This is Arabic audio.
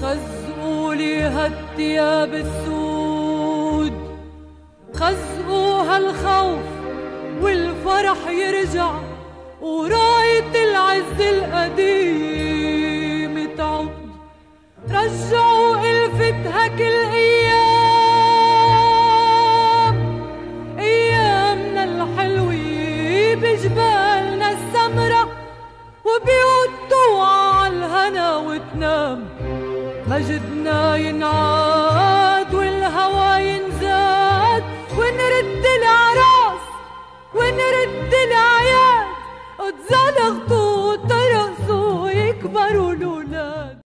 خزقوا لي هالثياب السود، خزقوا هالخوف والفرح يرجع، وراية العز القديم تعود. رجعوا ألفتها كل أيام، أيامنا الحلوة بجبالنا السمرة، وبيوت توعى عالهنا وتنام، مجدنا ينعاد.